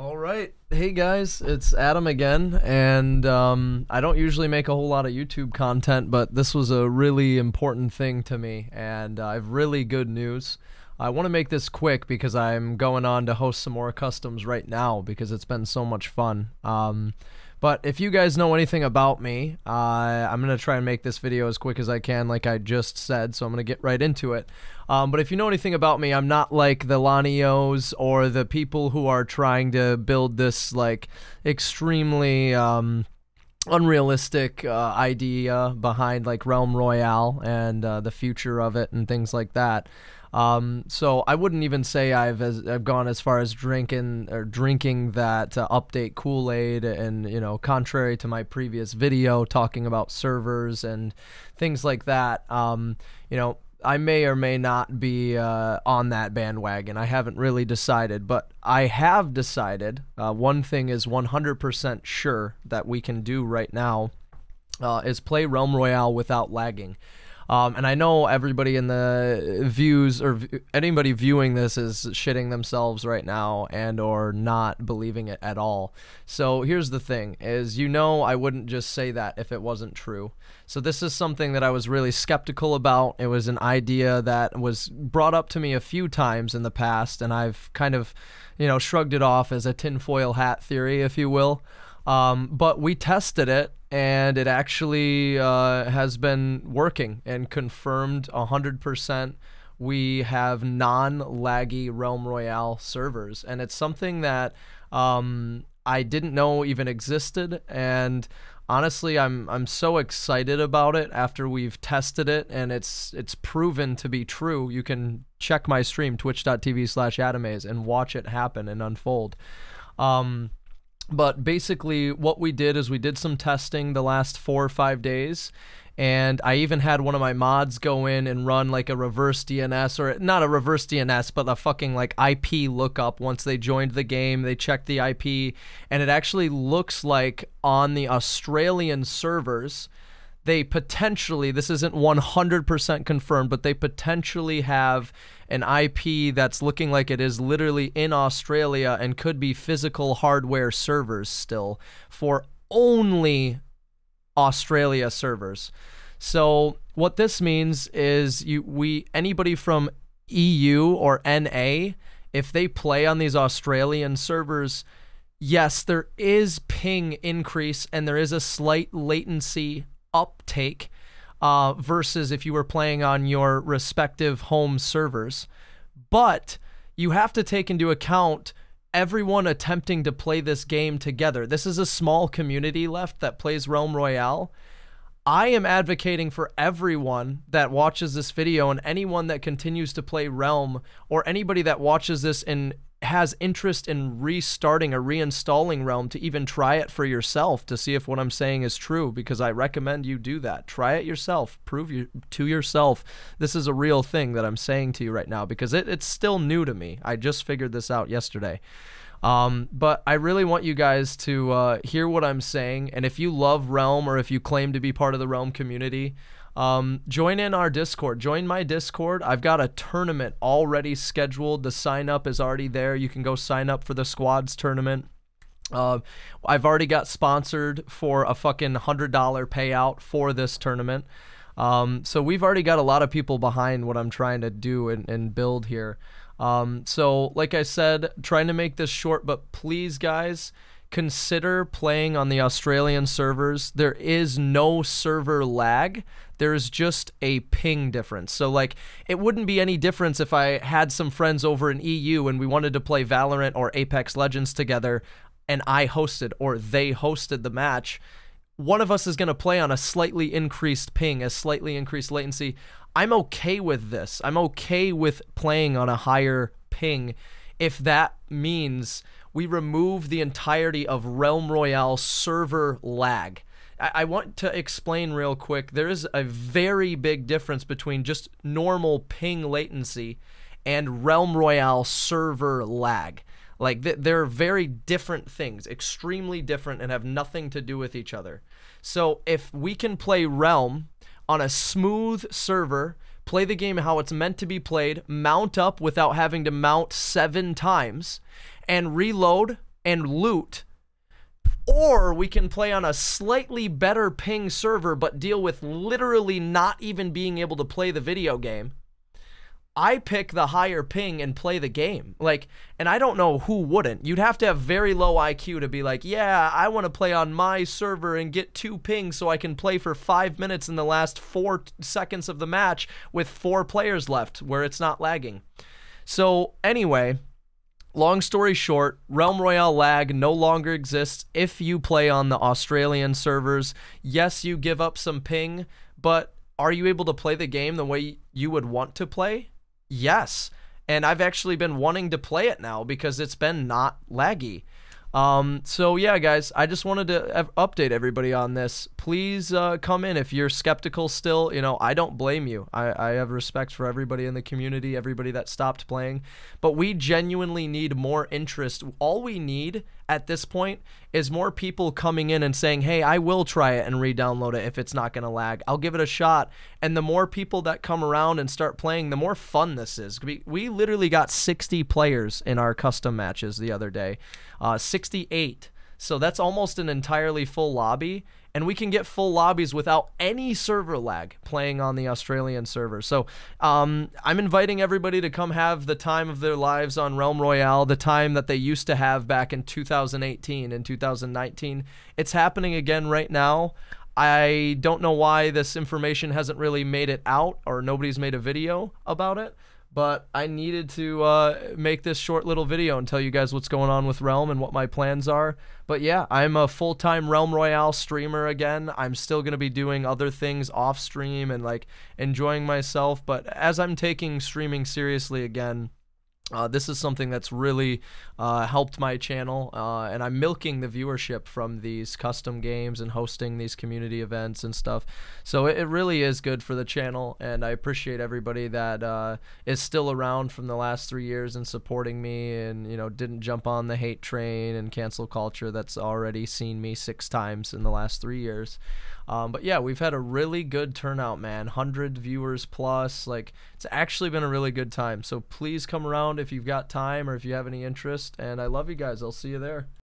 All right, hey guys, it's Adam again, and I don't usually make a whole lot of YouTube content, but this was a really important thing to me, and I have really good news. I want to make this quick because I'm going on to host some more customs right now because it's been so much fun. But if you guys know anything about me, I'm going to try and make this video as quick as I can, like I just said, so I'm going to get right into it. But if you know anything about me, I'm not like the Lanios or the people who are trying to build this like extremely unrealistic idea behind like Realm Royale and the future of it and things like that. So I wouldn't even say I've gone as far as drinking that update Kool-Aid, and you know, contrary to my previous video talking about servers and things like that, you know, I may or may not be on that bandwagon. I haven't really decided, but I have decided one thing is 100% sure that we can do right now is play Realm Royale without lagging. And I know everybody in the views, or anybody viewing this, is shitting themselves right now and or not believing it at all. So here's the thing is, you know, I wouldn't just say that if it wasn't true. So this is something that I was really skeptical about. It was an idea that was brought up to me a few times in the past, and I've kind of, you know, shrugged it off as a tinfoil hat theory, if you will. But we tested it, and it actually has been working and confirmed 100%. We have non-laggy Realm Royale servers, and it's something that I didn't know even existed, and honestly, I'm so excited about it after we've tested it, and it's proven to be true. You can check my stream, twitch.tv/AdaMaZe, and watch it happen and unfold. But basically what we did is we did some testing the last 4 or 5 days, and I even had one of my mods go in and run like a reverse DNS, or not a reverse DNS, but a fucking like IP lookup. Once they joined the game, they checked the IP, and it actually looks like on the Australian servers, they potentially, this isn't 100% confirmed, but they potentially have an IP that's looking like it is literally in Australia and could be physical hardware servers still for only Australia servers. So what this means is anybody from EU or NA, if they play on these Australian servers, yes, there is ping increase and there is a slight latency uptake versus if you were playing on your respective home servers. But you have to take into account everyone attempting to play this game together. This is a small community left that plays Realm Royale. I am advocating for everyone that watches this video and anyone that continues to play Realm, or anybody that watches this and has interest in restarting or reinstalling Realm, to even try it for yourself to see if what I'm saying is true, because I recommend you do that. Try it yourself. Prove to yourself this is a real thing that I'm saying to you right now, because it's still new to me. I just figured this out yesterday. But I really want you guys to hear what I'm saying, and if you love Realm or if you claim to be part of the Realm community, join in our Discord. Join my Discord. I've got a tournament already scheduled. The sign up is already there. You can go sign up for the squads tournament. I've already got sponsored for a fucking $100 payout for this tournament. So we've already got a lot of people behind what I'm trying to do and build here. So like I said, trying to make this short, but please guys, consider playing on the Australian servers. There is no server lag. There's just a ping difference. So like, it wouldn't be any difference if I had some friends over in EU and we wanted to play Valorant or Apex Legends together, and I hosted or they hosted the match. One of us is going to play on a slightly increased ping, a slightly increased latency. I'm okay with this. I'm okay with playing on a higher ping if that means we remove the entirety of Realm Royale server lag. I want to explain real quick, there is a very big difference between just normal ping latency and Realm Royale server lag. Like, they're very different things, extremely different, and have nothing to do with each other. So if we can play Realm on a smooth server, play the game how it's meant to be played, mount up without having to mount 7 times, and reload and loot, or we can play on a slightly better ping server but deal with literally not even being able to play the video game. I pick the higher ping and play the game. Like, and I don't know who wouldn't. You'd have to have very low IQ to be like, yeah, I want to play on my server and get 2 pings so I can play for 5 minutes in the last 4 seconds of the match with 4 players left where it's not lagging. So anyway, long story short, Realm Royale lag no longer exists if you play on the Australian servers. Yes, you give up some ping, but are you able to play the game the way you would want to play? Yes, and I've actually been wanting to play it now because it's been not laggy. So yeah, guys, I just wanted to update everybody on this. Please come in if you're skeptical still. You know, I don't blame you. I have respect for everybody in the community, everybody that stopped playing, but we genuinely need more interest. All we need at this point is more people coming in and saying, hey, I will try it and re-download it if it's not gonna lag. I'll give it a shot. And the more people that come around and start playing, the more fun this is. We literally got 60 players in our custom matches the other day. 68. So that's almost an entirely full lobby, and we can get full lobbies without any server lag playing on the Australian server. So I'm inviting everybody to come have the time of their lives on Realm Royale, the time that they used to have back in 2018 and 2019. It's happening again right now. I don't know why this information hasn't really made it out, or nobody's made a video about it, but I needed to make this short little video and tell you guys what's going on with Realm and what my plans are. But yeah, I'm a full-time Realm Royale streamer again. I'm still going to be doing other things off stream and like enjoying myself, but as I'm taking streaming seriously again, this is something that's really helped my channel, and I'm milking the viewership from these custom games and hosting these community events and stuff. So it really is good for the channel, and I appreciate everybody that is still around from the last 3 years and supporting me, and you know, didn't jump on the hate train and cancel culture that's already seen me 6 times in the last 3 years. But yeah, we've had a really good turnout, man. 100 viewers plus. Like, it's actually been a really good time. So please come around if you've got time or if you have any interest. And I love you guys. I'll see you there.